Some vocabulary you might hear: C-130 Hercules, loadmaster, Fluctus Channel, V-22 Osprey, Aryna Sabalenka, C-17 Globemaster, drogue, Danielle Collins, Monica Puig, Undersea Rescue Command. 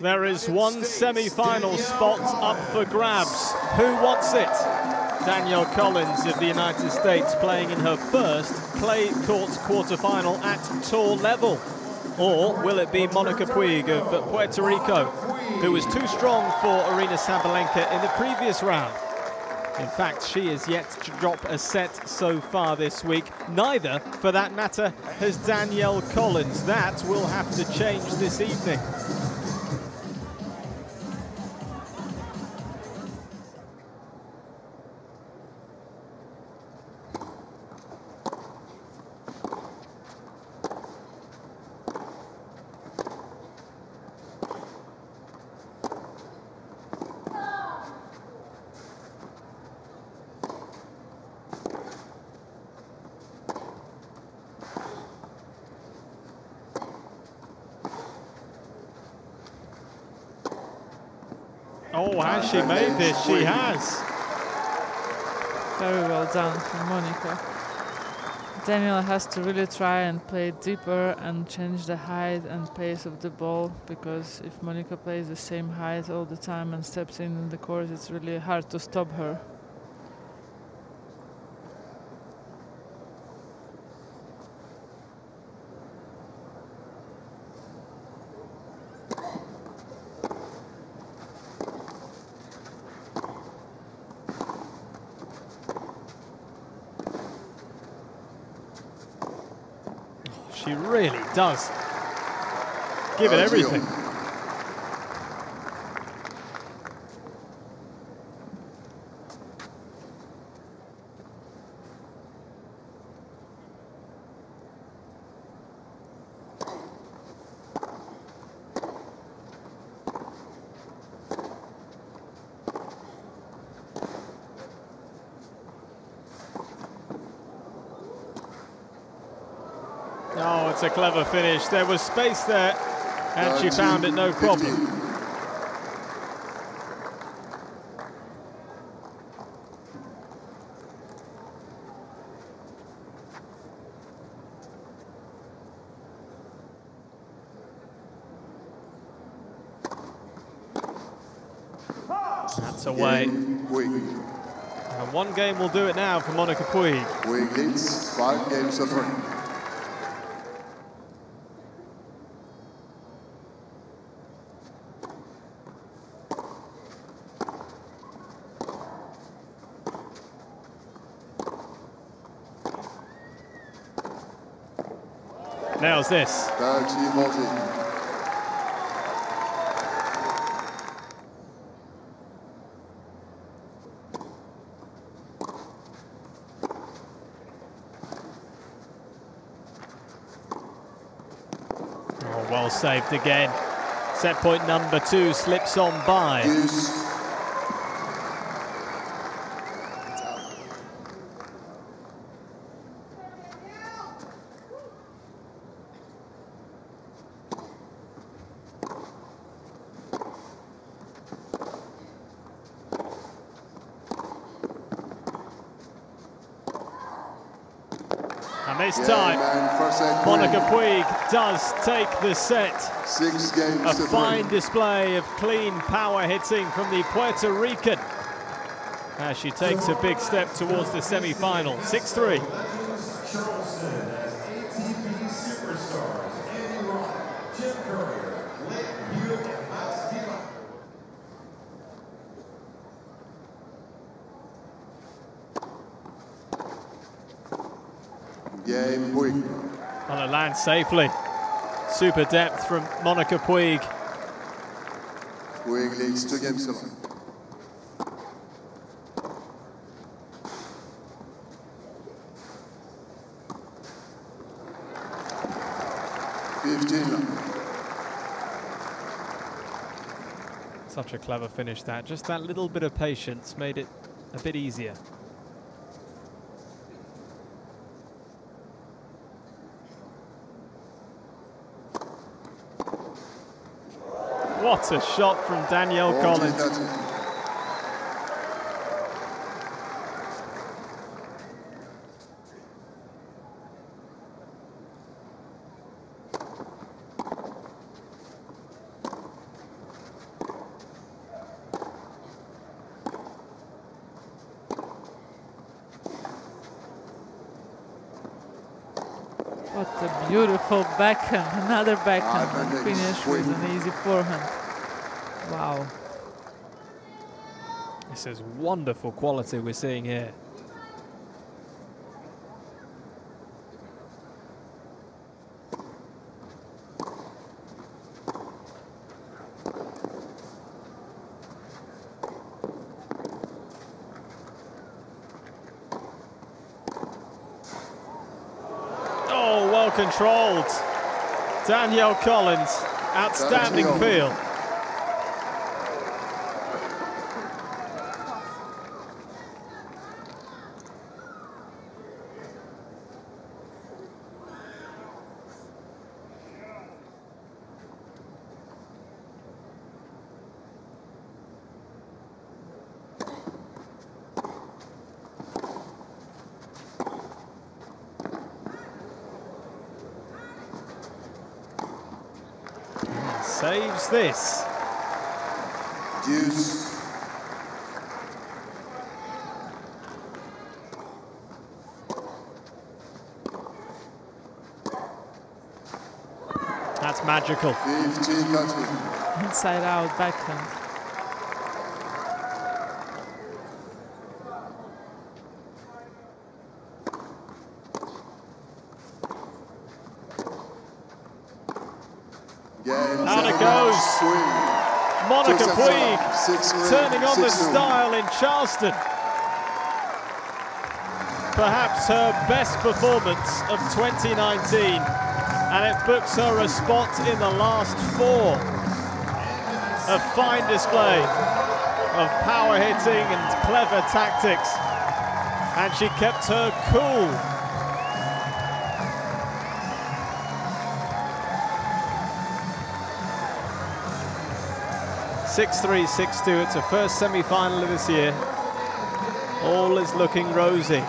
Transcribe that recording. There is one semi-final spot up for grabs. Who wants it? Danielle Collins of the United States playing in her first clay courts quarterfinal at tour level. Or will it be Monica Puig of Puerto Rico, who was too strong for Aryna Sabalenka in the previous round? In fact, she has yet to drop a set so far this week. Neither, for that matter, has Danielle Collins. That will have to change this evening. Oh, has she made this? She has. Very well done from Monica. Danielle has to really try and play deeper and change the height and pace of the ball, because if Monica plays the same height all the time and steps in the court, it's really hard to stop her. She really does give it everything. Oh, it's a clever finish. There was space there, and she found it no problem. That's away. And one game will do it now for Monica Puig. Puig leads 5-3. Nails this. Oh, well saved again. Set point number 2 slips on by. Yes. And this time, Monica Puig does take the set. A fine display of clean power hitting from the Puerto Rican as she takes a big step towards the semi-final. 6-3. Well, it lands safely. Super depth from Monica Puig. Puig leads 2-1. Such a clever finish that. Just that little bit of patience made it a bit easier. What a shot from Danielle Collins. What a beautiful backhand, another backhand and finish with an easy forehand. Wow. This is wonderful quality we're seeing here. Controlled. Danielle Collins, outstanding field. Saves this. Deuce. That's magical. Inside out backhand. Monica Puig turning on the style in Charleston. Perhaps her best performance of 2019, and it books her a spot in the last four. A fine display of power hitting and clever tactics, and she kept her cool. It's her first semi-final of this year. All is looking rosy.